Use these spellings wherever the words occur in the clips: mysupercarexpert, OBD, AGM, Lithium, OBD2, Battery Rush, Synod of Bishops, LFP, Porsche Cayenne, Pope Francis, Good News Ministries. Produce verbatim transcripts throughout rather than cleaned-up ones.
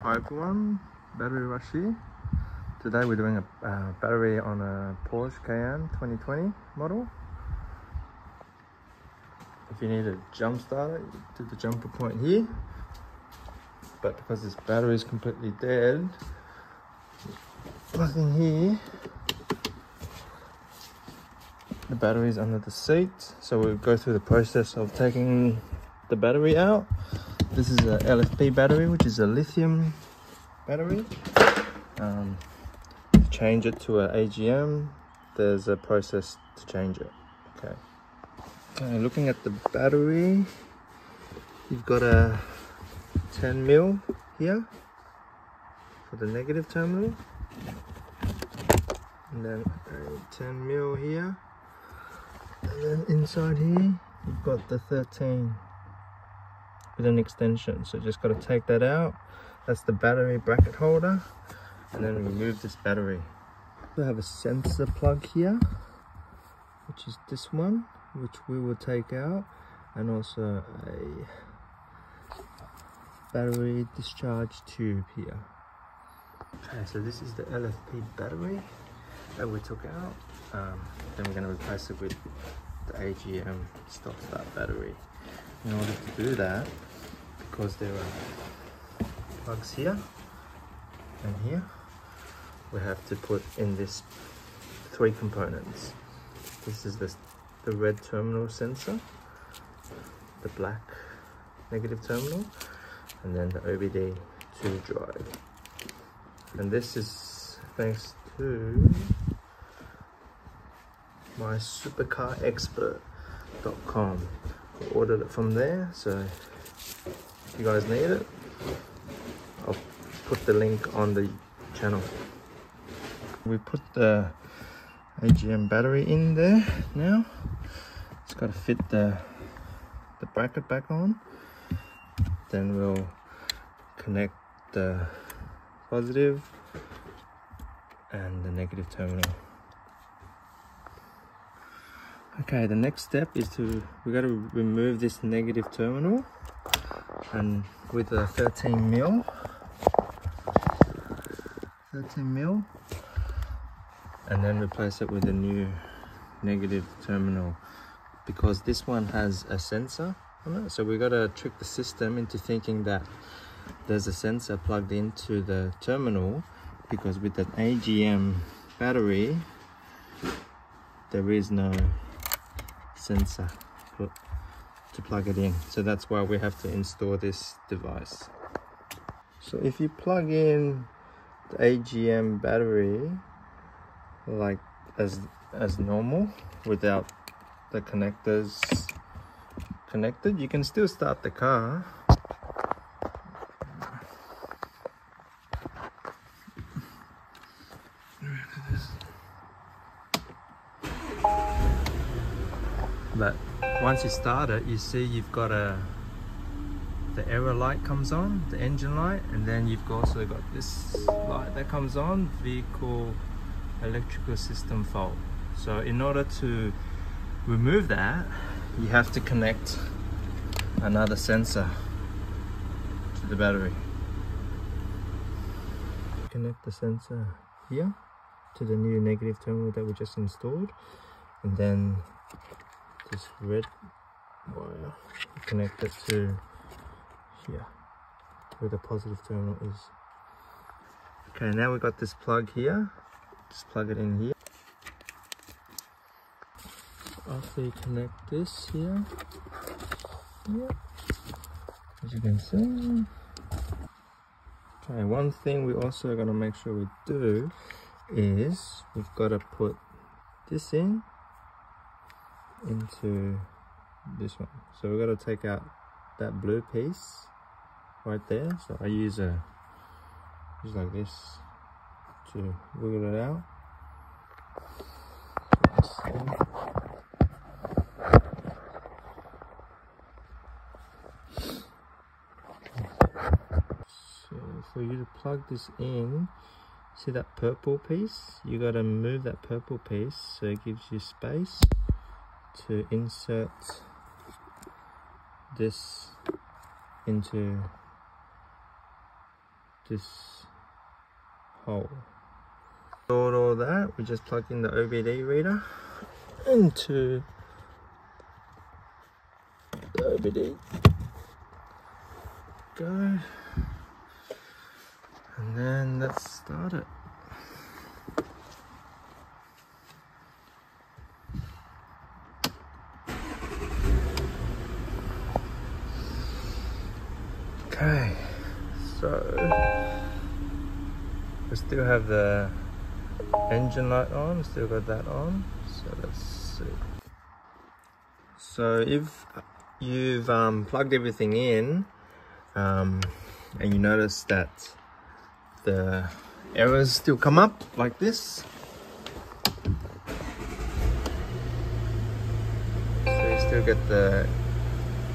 Hi everyone, Battery Rush here. Today we're doing a uh, battery on a Porsche Cayenne twenty twenty model. If you need a jump starter, you do the jumper point here. But because this battery is completely dead, plug in here. The battery is under the seat, so we'll go through the process of taking the battery out. This is a L F P battery, which is a lithium battery. Um, to change it to an A G M, there's a process to change it. Okay. Okay, looking at the battery, you've got a ten mil here for the negative terminal, and then a ten mil here, and then inside here you've got the thirteen. With an extension, so just got to take that out. That's the battery bracket holder, and then remove this battery. We have a sensor plug here, which is this one, which we will take out, and also a battery discharge tube here. Okay, so this is the L F P battery that we took out. Um, then we're going to replace it with the A G M stop start battery. In order to do that, because there are plugs here and here, we have to put in this three components. This is the, the red terminal sensor, the black negative terminal, and then the O B D two drive. And this is thanks to my supercar expert dot com. Ordered it from there, so if you guys need it, I'll put the link on the channel. We put the A G M battery in there now. It's got to fit the, the bracket back on. Then we'll connect the positive and the negative terminal. Okay, the next step is to, we got to remove this negative terminal, and with a thirteen mil, and then replace it with a new negative terminal, because this one has a sensor on it. So we got to trick the system into thinking that there's a sensor plugged into the terminal, because with an A G M battery, there is no sensor to plug it in, so that's why we have to install this device. So if you plug in the A G M battery like as as normal without the connectors connected, you can still start the car. But once you start it, you see you've got a the error light comes on, the engine light, and then you've also got this light that comes on, vehicle electrical system fault. So in order to remove that, you have to connect another sensor to the battery. Connect the sensor here to the new negative terminal that we just installed, and then this red wire, connect it to here where the positive terminal is. Okay, now we got this plug here, just plug it in here. After you connect this here, here, as you can see. Okay, one thing we also gotta make sure we do is we've gotta put this in into this one, so we're going to take out that blue piece right there. So I use a just like this to wiggle it out. So for you to plug this in, see that purple piece, you got to move that purple piece so it gives you space to insert this into this hole. Sort all that, we just plugged in the O B D reader into the O B D. Go. And then let's start it. Okay, so we still have the engine light on, still got that on, so let's see. So if you've um, plugged everything in um, and you notice that the errors still come up like this, so you still get the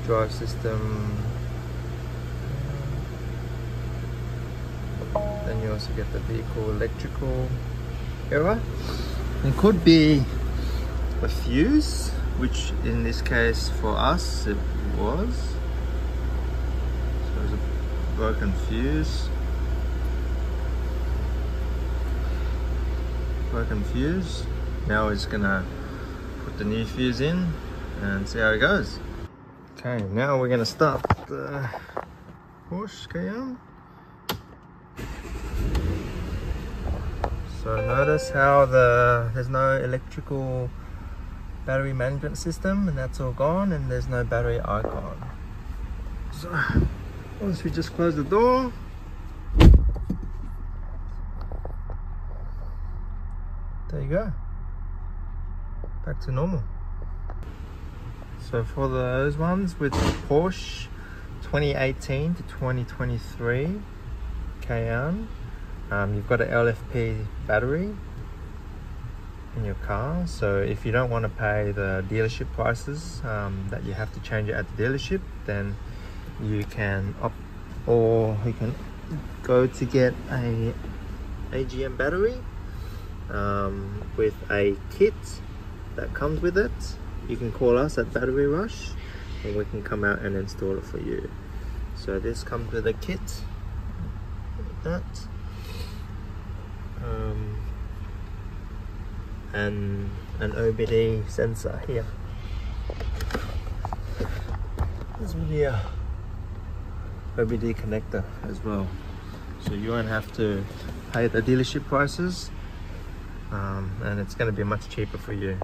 drive system. Then you also get the vehicle electrical error. It could be a fuse, which in this case for us it was. So it was a broken fuse. Broken fuse. Now we're just gonna put the new fuse in and see how it goes. Okay, now we're gonna start the Porsche Cayenne. So notice how the there's no electrical battery management system, and that's all gone, and there's no battery icon. So once we just close the door, there you go, back to normal. So for those ones with Porsche twenty eighteen to twenty twenty-three Cayenne, Um, you've got an L F P battery in your car, so if you don't want to pay the dealership prices um, that you have to change it at the dealership, then you can opt, or you can go to get a A G M battery um, with a kit that comes with it. You can call us at Battery Rush and we can come out and install it for you. So this comes with a kit like that. Um, and an O B D sensor here. There's really a O B D connector as well, so you won't have to pay the dealership prices, um, and it's going to be much cheaper for you.